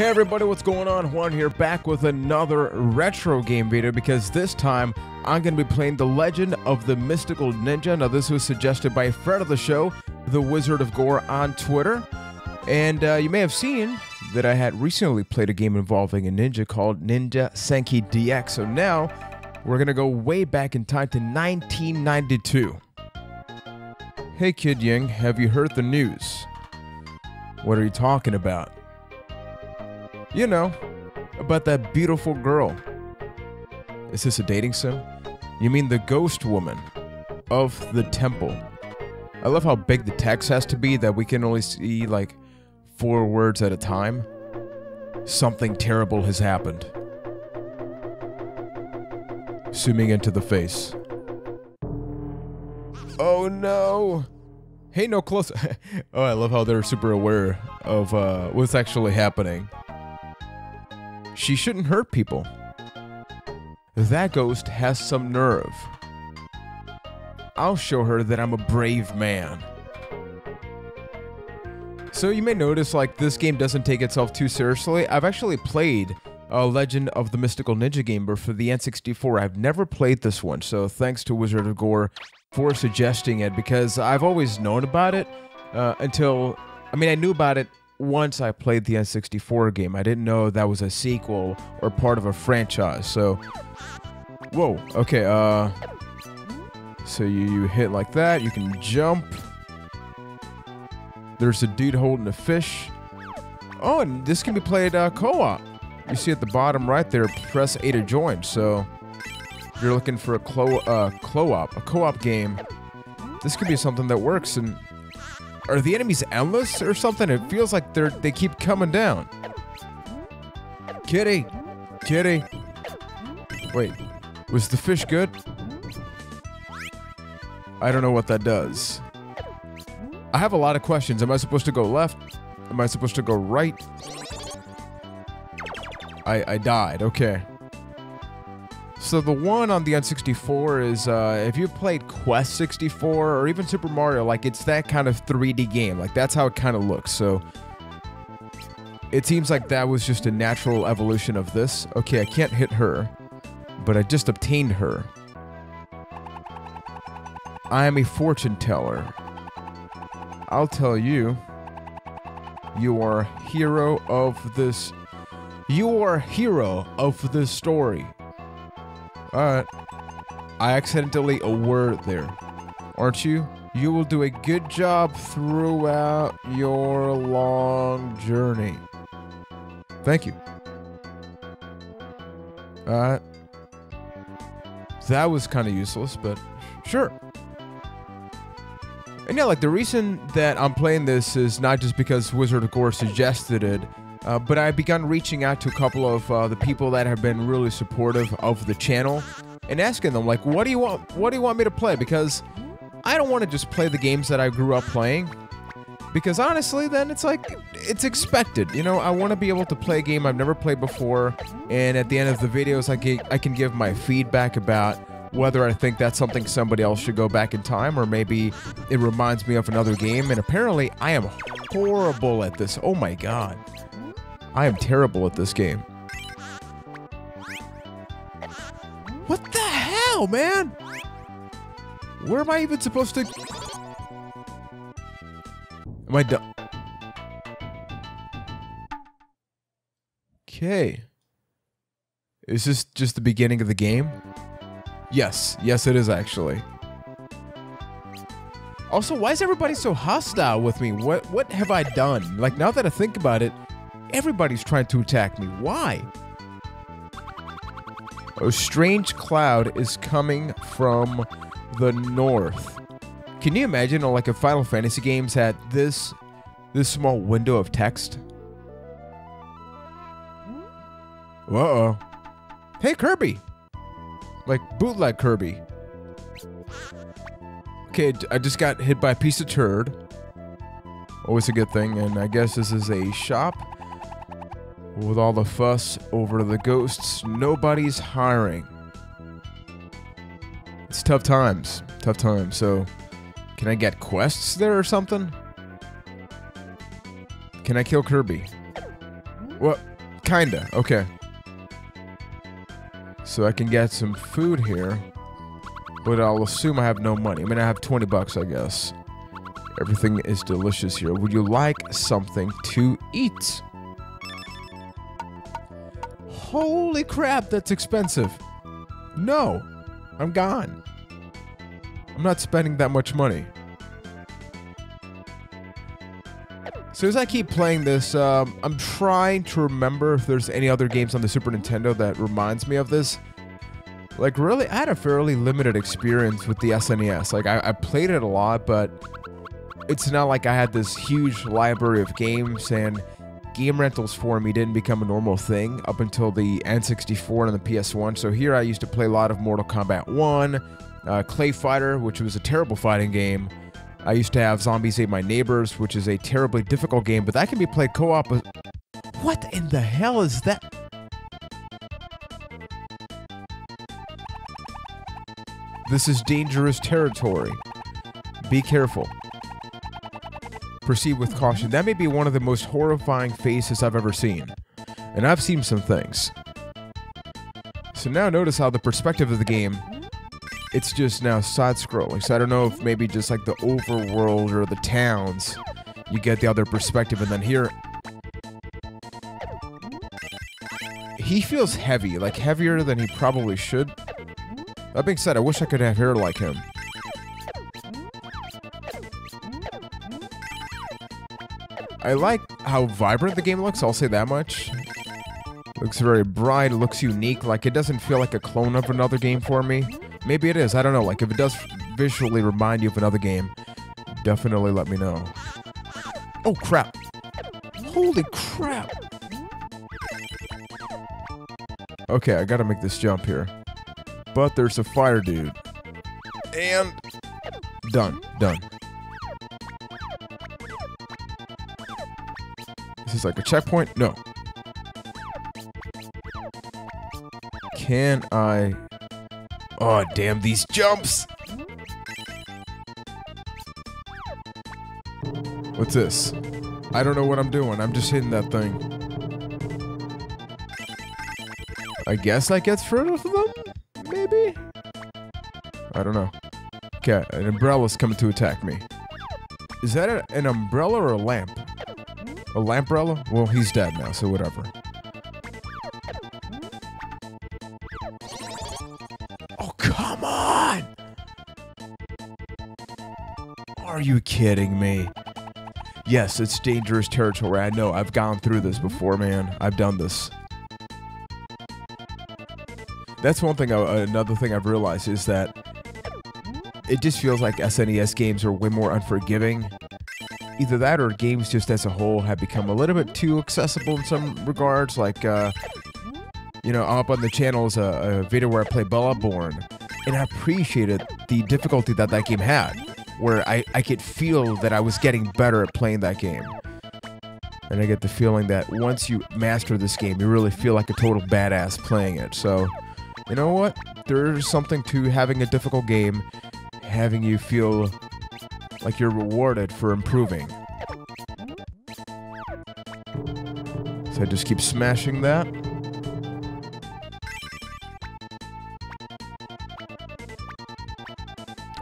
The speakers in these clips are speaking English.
Hey everybody, what's going on? Juan here, back with another retro game video, because this time I'm going to be playing The Legend of the Mystical Ninja. Now this was suggested by a friend of the show, The Wizard of Gore, on Twitter. And you may have seen that I had recently played a game involving a ninja called Ninja Senki DX. So now we're going to go way back in time to 1992. Hey Kid Yang, have you heard the news? What are you talking about? You know, about that beautiful girl. Is this a dating sim? You mean the ghost woman of the temple. I love how big the text has to be that we can only see like 4 words at a time. Something terrible has happened. Zooming into the face. Oh no! Hey, no close. Oh, I love how they're super aware of what's actually happening. She shouldn't hurt people. That ghost has some nerve. I'll show her that I'm a brave man. So you may notice like this game doesn't take itself too seriously. I've actually played a Legend of the Mystical Ninja game, but for the N64 I've never played this one. So thanks to Wizard of Gore for suggesting it, because I've always known about it I knew about it once I played the N64 game. I didn't know that was a sequel or part of a franchise, so... Whoa, okay, so you hit like that, you can jump. There's a dude holding a fish. Oh, and this can be played co-op. You see at the bottom right there, press A to join, so... If you're looking for a co-op game, this could be something that works. And are the enemies endless or something? It feels like they keep coming down. Kitty! Kitty! Wait, was the fish good? I don't know what that does. I have a lot of questions. Am I supposed to go left? Am I supposed to go right? I died, okay. So the one on the N64 is, if you played Quest 64 or even Super Mario, like it's that kind of 3D game. Like that's how it kind of looks. So it seems like that was just a natural evolution of this. Okay, I can't hit her, but I just obtained her. I am a fortune teller. I'll tell you, you are hero of this story. Alright, I accidentally a word there. Aren't you? You will do a good job throughout your long journey. Thank you. Alright. That was kind of useless, but sure. And yeah, like the reason that I'm playing this is not just because Wizard of Gore suggested it, but I've begun reaching out to a couple of the people that have been really supportive of the channel and asking them, like, what do you want me to play? Because I don't want to just play the games that I grew up playing, because honestly, then it's like, it's expected. You know, I want to be able to play a game I've never played before, and at the end of the videos, I can give my feedback about whether I think that's something somebody else should go back in time, or maybe it reminds me of another game, and apparently I am horrible at this. Oh my god. I am terrible at this game. What the hell, man? Where am I even supposed to... Am I done? Okay. Is this just the beginning of the game? Yes. Yes, it is, actually. Also, why is everybody so hostile with me? What have I done? Like, now that I think about it, everybody's trying to attack me. Why? A strange cloud is coming from the north. Can you imagine, like, if Final Fantasy games had this small window of text? Uh-oh. Hey, Kirby! Like, bootleg Kirby. Okay, I just got hit by a piece of turd. Always a good thing, and I guess this is a shop. With all the fuss over the ghosts, nobody's hiring. It's tough times, so can I get quests there or something? Can I kill Kirby? What? Kinda. Okay. So I can get some food here. But I'll assume I have no money. I mean, I have 20 bucks, I guess. Everything is delicious here. Would you like something to eat? Holy crap, that's expensive. No, I'm gone. I'm not spending that much money. So as I keep playing this, I'm trying to remember if there's any other games on the Super Nintendo that reminds me of this. Like, really, I had a fairly limited experience with the SNES. Like, I played it a lot, but it's not like I had this huge library of games, and game rentals for me didn't become a normal thing up until the N64 and the PS1. So here I used to play a lot of Mortal Kombat 1, Clay Fighter, which was a terrible fighting game. I used to have Zombies Ate My Neighbors, which is a terribly difficult game, but that can be played co-op. What in the hell is that? This is dangerous territory. Be careful. Proceed with caution. That may be one of the most horrifying faces I've ever seen. And I've seen some things. So now notice how the perspective of the game, it's just now side-scrolling, so I don't know if maybe just like the overworld or the towns, you get the other perspective, and then here... He feels heavy, like heavier than he probably should. That being said, I wish I could have hair like him. I like how vibrant the game looks, I'll say that much. Looks very bright, looks unique, like it doesn't feel like a clone of another game for me. Maybe it is, I don't know, like if it does visually remind you of another game, definitely let me know. Oh crap! Holy crap! Okay, I gotta make this jump here. But there's a fire dude. And... done, done. This is like a checkpoint? No. Can I... Oh, damn these jumps! What's this? I don't know what I'm doing. I'm just hitting that thing. I guess that gets rid of them? Maybe? I don't know. Okay, an umbrella's coming to attack me. Is that an umbrella or a lamp? A lamprella? Well, he's dead now, so whatever. Are you kidding me? Yes, it's dangerous territory. I know. I've gone through this before, man. I've done this. That's one thing. Another thing I've realized is that it just feels like SNES games are way more unforgiving. Either that or games just as a whole have become a little bit too accessible in some regards. Like, you know, up on the channel is a video where I play Bella Bourne, and I appreciated the difficulty that that game had. Where I could feel that I was getting better at playing that game. And I get the feeling that once you master this game, you really feel like a total badass playing it. So, you know what? There's something to having a difficult game, having you feel like you're rewarded for improving. So I just keep smashing that.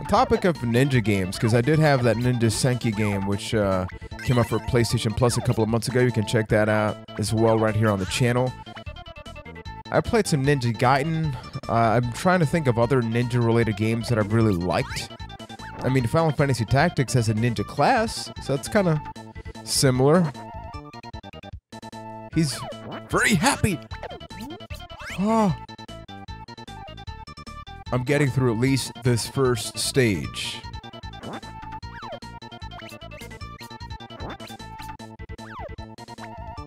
Topic of ninja games, because I did have that Ninja Senki game, which came out for PlayStation Plus a couple of months ago. You can check that out as well right here on the channel. I played some Ninja Gaiden. I'm trying to think of other ninja-related games that I've really liked. I mean, Final Fantasy Tactics has a ninja class, so that's kind of similar. He's very happy. Oh. I'm getting through at least this first stage.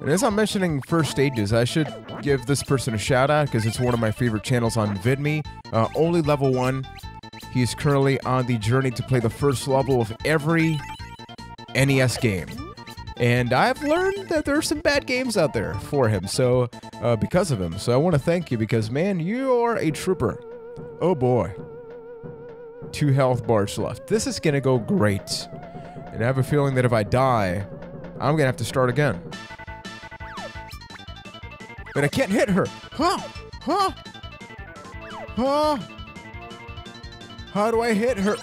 And as I'm mentioning first stages, I should give this person a shout out because it's one of my favorite channels on Vidme. Only level 1. He's currently on the journey to play the first level of every NES game. And I've learned that there are some bad games out there for him, so because of him. So I want to thank you because, man, you're a trooper. Oh boy. 2 health bars left. This is gonna go great. And I have a feeling that if I die, I'm gonna have to start again. but I can't hit her. Huh? How do I hit her?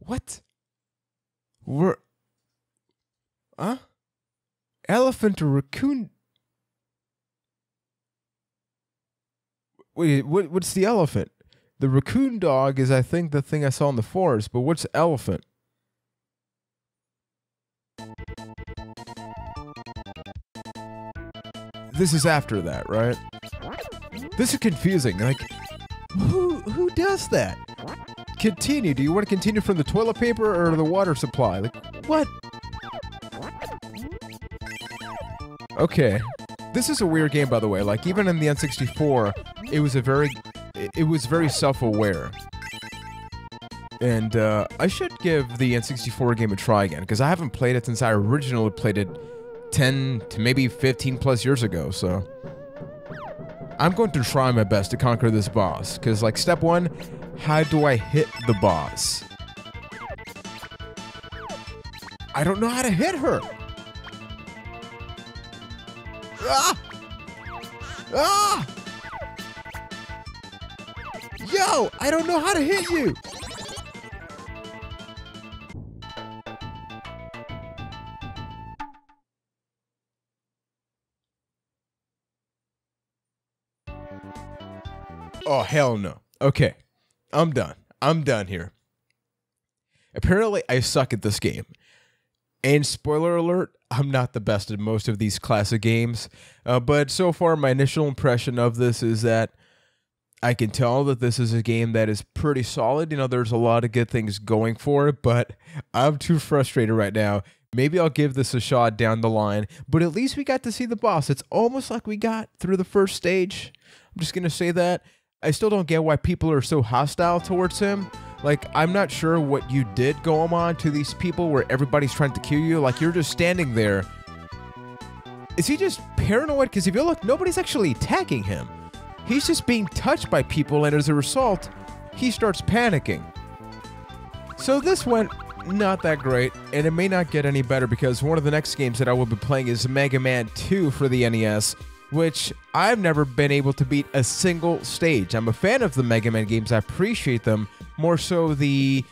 What? We're... Huh? Elephant or raccoon? Wait, what's the elephant? The raccoon dog is, I think, the thing I saw in the forest, but what's elephant? This is after that, right? This is confusing. Like, who does that? Continue. Do you want to continue from the toilet paper or the water supply? Like, what? Okay. This is a weird game, by the way. Like, even in the N64, it was very self-aware. And I should give the N64 game a try again, because I haven't played it since I originally played it 10 to maybe 15 plus years ago, so... I'm going to try my best to conquer this boss, because, like, step one, how do I hit the boss? I don't know how to hit her! Ah! Ah! Yo, I don't know how to hit you! Oh, hell no. Okay. I'm done. I'm done here. Apparently, I suck at this game. And spoiler alert, I'm not the best at most of these classic games. But so far, my initial impression of this is that I can tell that this is a game that is pretty solid. You know, there's a lot of good things going for it, but I'm too frustrated right now. Maybe I'll give this a shot down the line, but at least we got to see the boss. It's almost like we got through the first stage. I'm just going to say that. I still don't get why people are so hostile towards him. Like, I'm not sure what you did go on to these people where everybody's trying to kill you. Like, you're just standing there. Is he just paranoid? Because if you look, nobody's actually attacking him. He's just being touched by people, and as a result, he starts panicking. So this went not that great, and it may not get any better because one of the next games that I will be playing is Mega Man 2 for the NES, which I've never been able to beat a single stage. I'm a fan of the Mega Man games. I appreciate them. More so the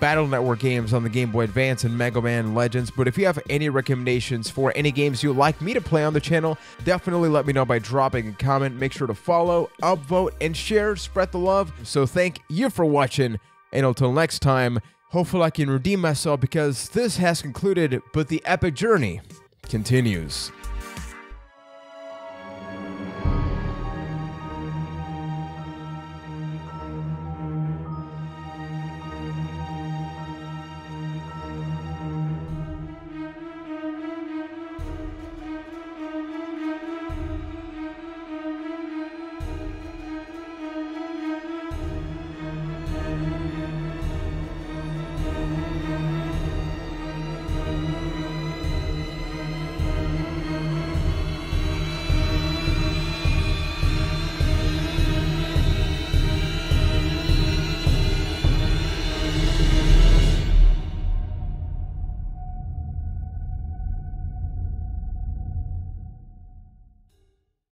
Battle Network games on the Game Boy Advance and Mega Man Legends. But if you have any recommendations for any games you'd like me to play on the channel, definitely let me know by dropping a comment. Make sure to follow, upvote, and share. Spread the love. So thank you for watching. And until next time, hopefully I can redeem myself because this has concluded, but the epic journey continues.